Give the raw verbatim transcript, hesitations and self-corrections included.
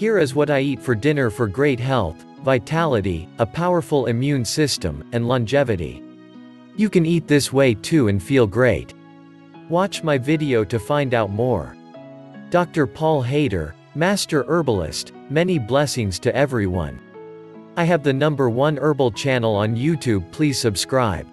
Here is what I eat for dinner for great health, vitality, a powerful immune system, and longevity. You can eat this way too and feel great. Watch my video to find out more. Doctor Paul Haider, Master Herbalist, many blessings to everyone. I have the number one herbal channel on YouTube. Please subscribe.